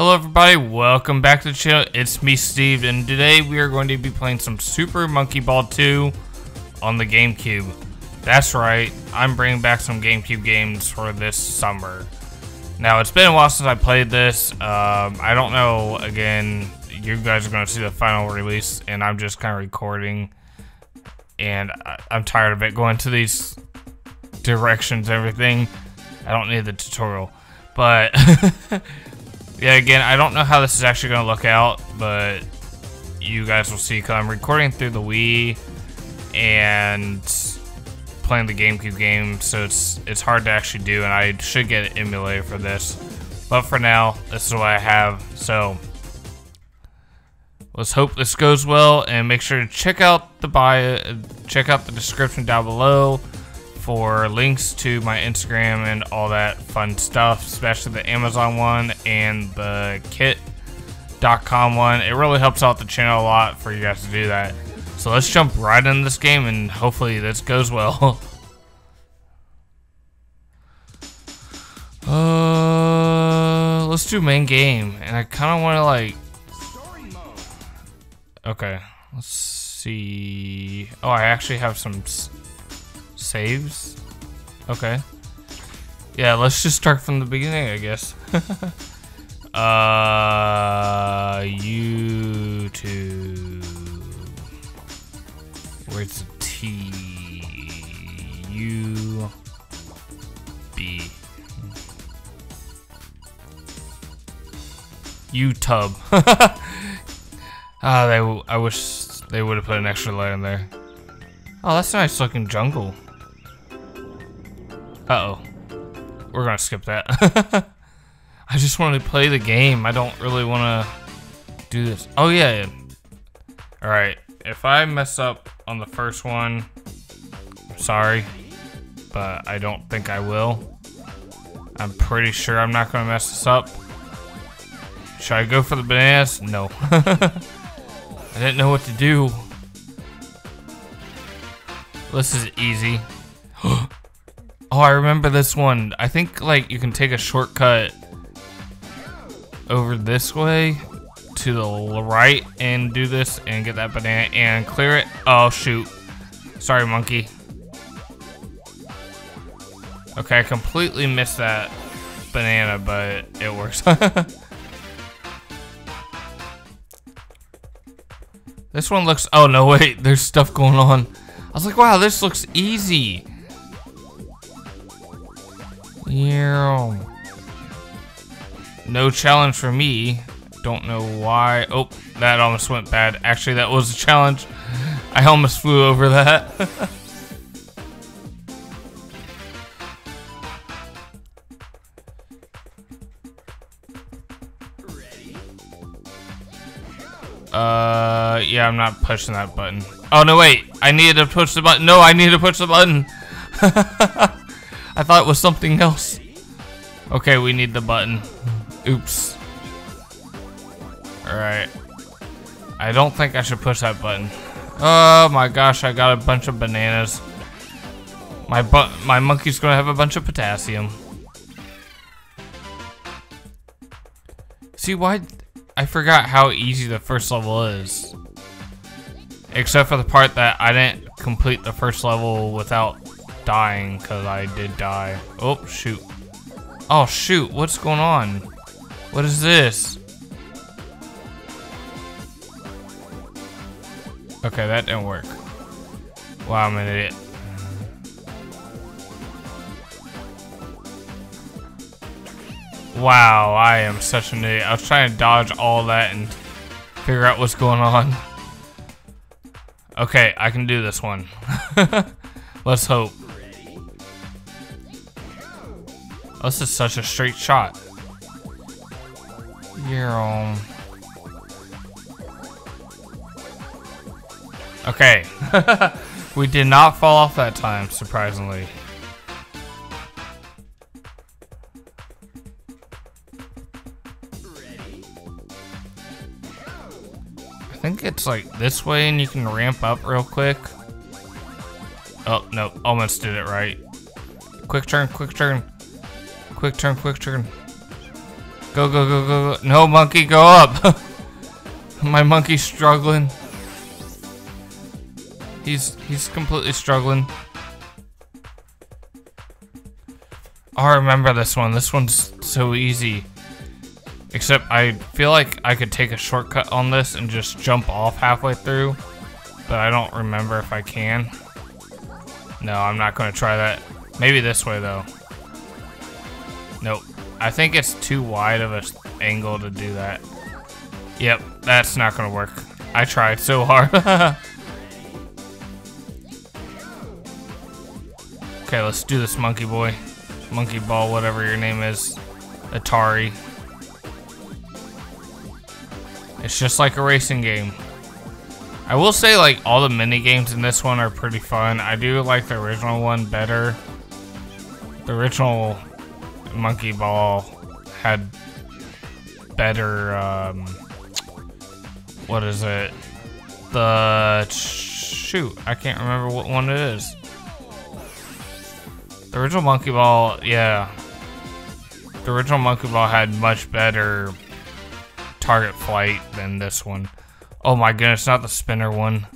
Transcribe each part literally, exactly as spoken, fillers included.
Hello everybody, welcome back to the channel. It's me, Steve, and today we are going to be playing some Super Monkey Ball two on the GameCube. That's right, I'm bringing back some GameCube games for this summer. Now, it's been a while since I played this. Um, I don't know, again, you guys are going to see the final release, and I'm just kind of recording. And I I'm tired of it going to these directions and everything. I don't need the tutorial, but... Yeah, again, I don't know how this is actually going to look out, but you guys will see, because I'm recording through the Wii and playing the GameCube game, so it's it's hard to actually do, and I should get an emulator for this. But for now, this is what I have, so let's hope this goes well, and make sure to check out the bio, check out the description down below for links to my Instagram and all that fun stuff, especially the Amazon one and the kit dot com one. It really helps out the channel a lot for you guys to do that. So let's jump right into this game and hopefully this goes well. Uh, let's do main game, and I kind of want to like... Okay, let's see... Oh, I actually have some... saves? Okay. Yeah, let's just start from the beginning, I guess. uh, YouTube. Where's the T? U. B. YouTube. Ah, they. I wish they would have put an extra light in there. Oh, that's a nice looking jungle. Uh-oh. We're gonna skip that. I just want to play the game. I don't really want to do this. Oh, yeah. Alright. If I mess up on the first one, I'm sorry. But I don't think I will. I'm pretty sure I'm not gonna mess this up. Should I go for the bananas? No. I didn't know what to do. This is easy. Oh, I remember this one. I think, like, you can take a shortcut over this way to the right and do this and get that banana and clear it. Oh, shoot. Sorry, monkey. Okay, I completely missed that banana, but it works. This one looks... Oh, no, wait. There's stuff going on. I was like, wow, this looks easy. Yeah. No challenge for me. Don't know why. Oh, that almost went bad. Actually, that was a challenge. I almost flew over that. uh, yeah, I'm not pushing that button. Oh, no, wait. I needed to push the button. No, I needed to push the button. I thought it was something else. Okay, we need the button. Oops. Alright. I don't think I should push that button. Oh my gosh, I got a bunch of bananas. My bu- my monkey's gonna have a bunch of potassium. See, why? I forgot how easy the first level is. Except for the part that I didn't complete the first level without... dying, because I did die. Oh, shoot. Oh, shoot. What's going on? What is this? Okay, that didn't work. Wow, I'm an idiot. Wow, I am such an idiot. I was trying to dodge all that and figure out what's going on. Okay, I can do this one. Let's hope. Oh, this is such a straight shot. Yeah. Okay. We did not fall off that time, surprisingly. I think it's like this way and you can ramp up real quick. Oh, no. Almost did it right. Quick turn, quick turn. Quick turn, quick turn. Go, go, go, go, go. No, monkey, go up. My monkey's struggling. He's, he's completely struggling. I remember this one. This one's so easy. Except I feel like I could take a shortcut on this and just jump off halfway through. But I don't remember if I can. No, I'm not going to try that. Maybe this way, though. Nope. I think it's too wide of an angle to do that. Yep, that's not going to work. I tried so hard. Okay, let's do this, monkey boy. Monkey ball, whatever your name is. Atari. It's just like a racing game. I will say, like, all the mini games in this one are pretty fun. I do like the original one better. The original Monkey Ball had better, um, what is it? The, shoot, I can't remember what one it is. The original Monkey Ball, yeah. The original Monkey Ball had much better target flight than this one. Oh my goodness, not the spinner one.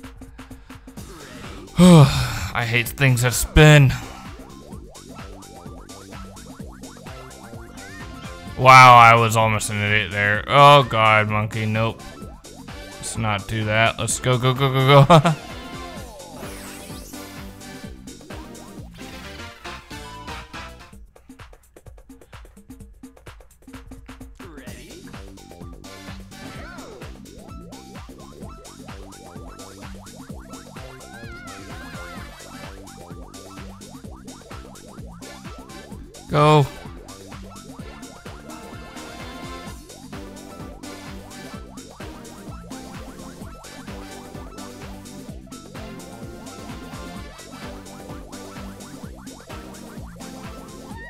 I hate things that spin. Wow, I was almost an idiot there. Oh god, monkey, nope. Let's not do that. Let's go, go, go, go, go. Go.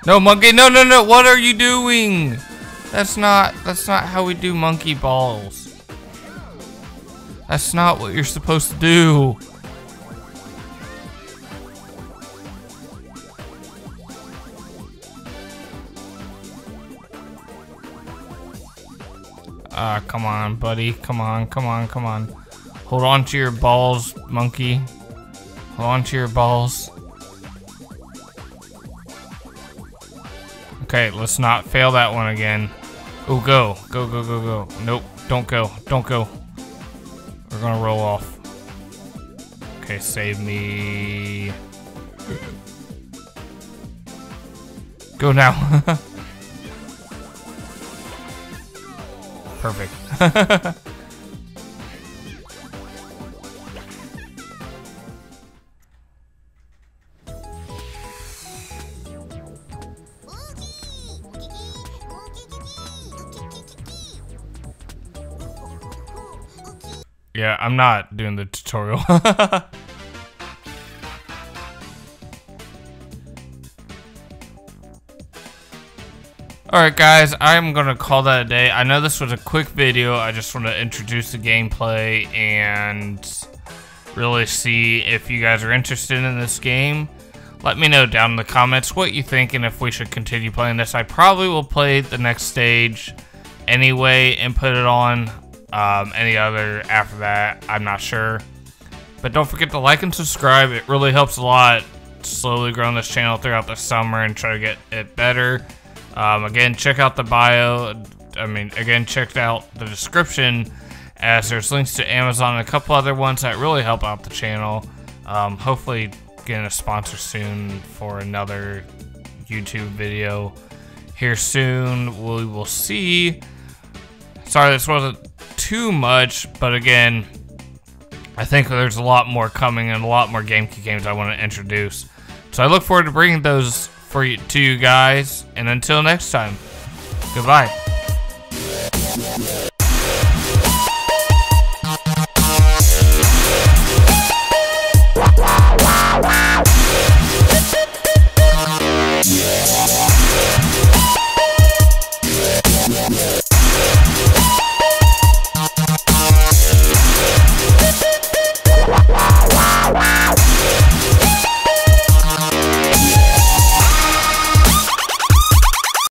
No, monkey, no, no, no, what are you doing? That's not, that's not how we do monkey balls. That's not what you're supposed to do. Ah, uh, come on, buddy. Come on, come on, come on. Hold on to your balls, monkey. Hold on to your balls. Okay, let's not fail that one again. Oh, go. Go, go, go, go. Nope, don't go. Don't go. We're gonna roll off. Okay, save me. Go now. Perfect. Yeah, I'm not doing the tutorial. Alright guys, I'm gonna call that a day. I know this was a quick video, I just want to introduce the gameplay and really see if you guys are interested in this game. Let me know down in the comments what you think and if we should continue playing this. I probably will play the next stage anyway and put it on um, any other after that, I'm not sure. But don't forget to like and subscribe, it really helps a lot. Slowly growing this channel throughout the summer and try to get it better. Um, again, check out the bio, I mean, again, check out the description as there's links to Amazon and a couple other ones that really help out the channel. Um, hopefully getting a sponsor soon for another YouTube video here soon. We will see. Sorry, this wasn't too much, but again, I think there's a lot more coming and a lot more GameCube games I want to introduce. So I look forward to bringing those to you guys, and until next time, goodbye.